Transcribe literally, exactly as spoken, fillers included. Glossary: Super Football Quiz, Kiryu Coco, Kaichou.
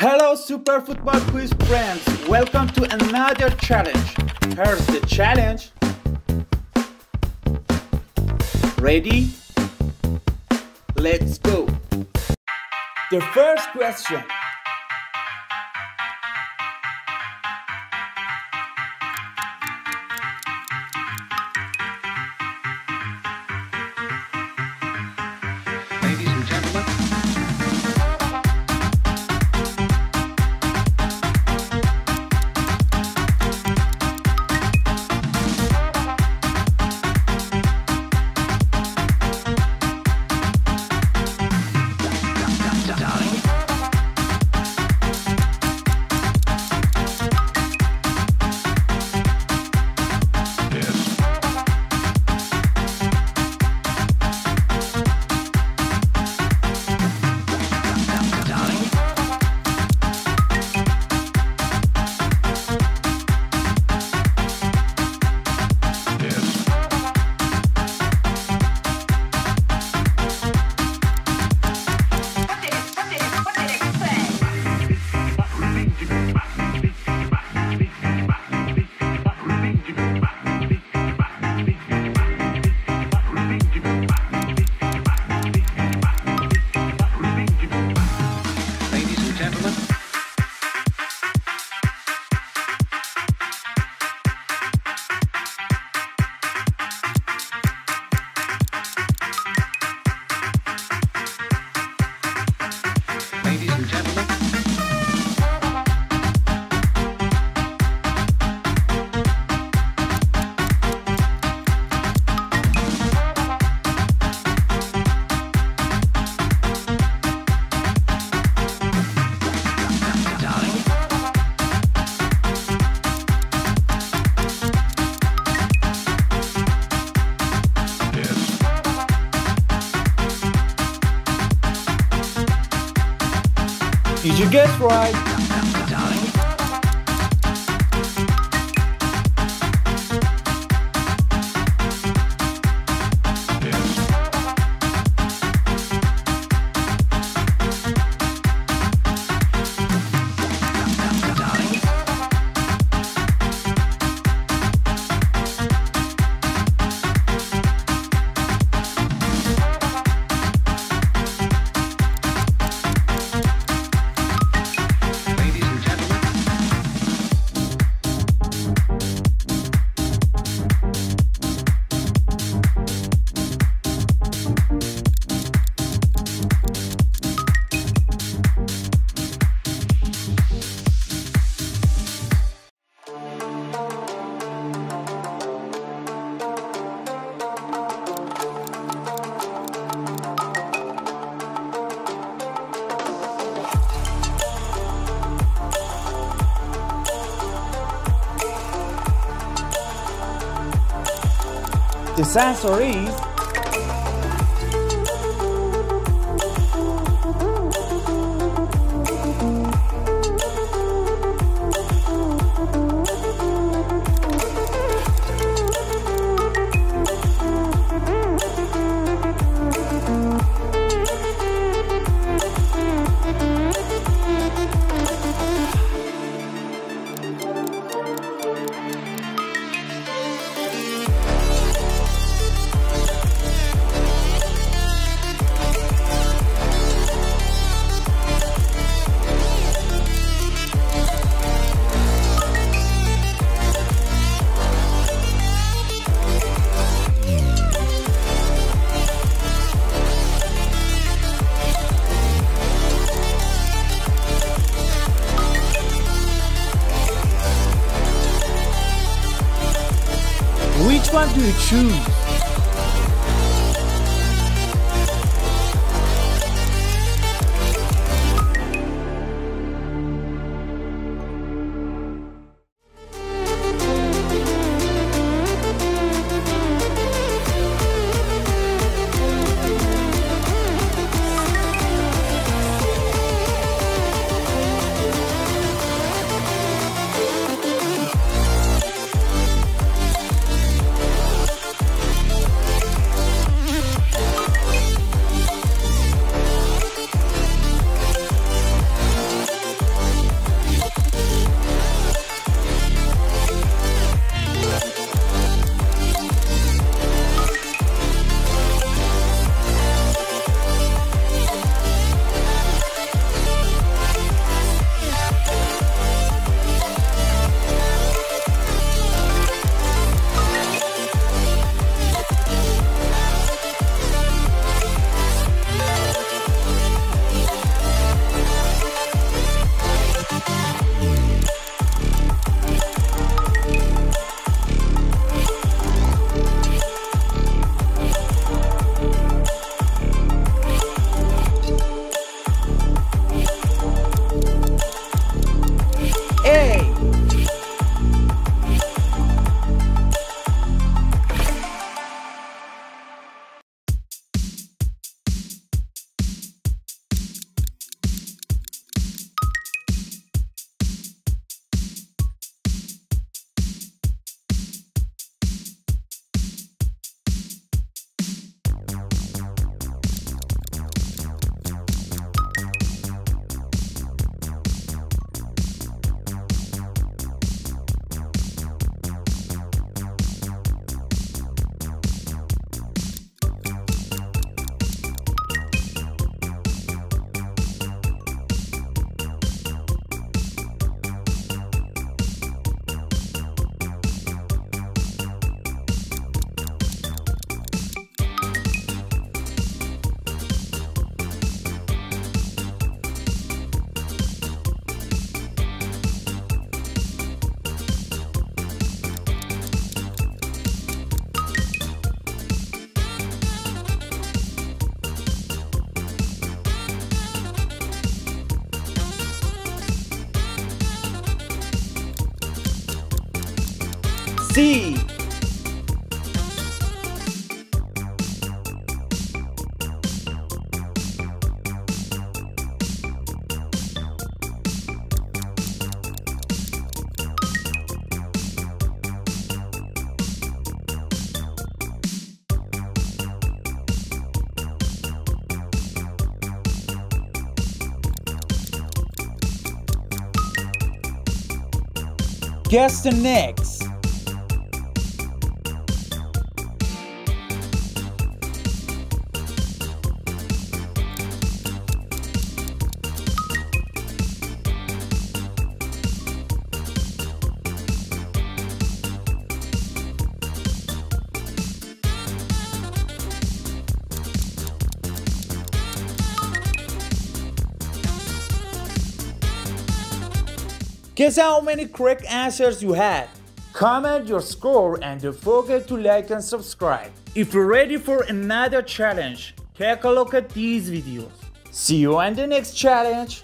Hello Super Football Quiz friends, welcome to another challenge. Here's the challenge. Ready? Let's go. The first question. Did you guess right? The answer is which one do you choose? D. Guess the next. Guess how many correct answers you had. Comment your score and don't forget to like and subscribe. If you're ready for another challenge, take a look at these videos. See you in the next challenge.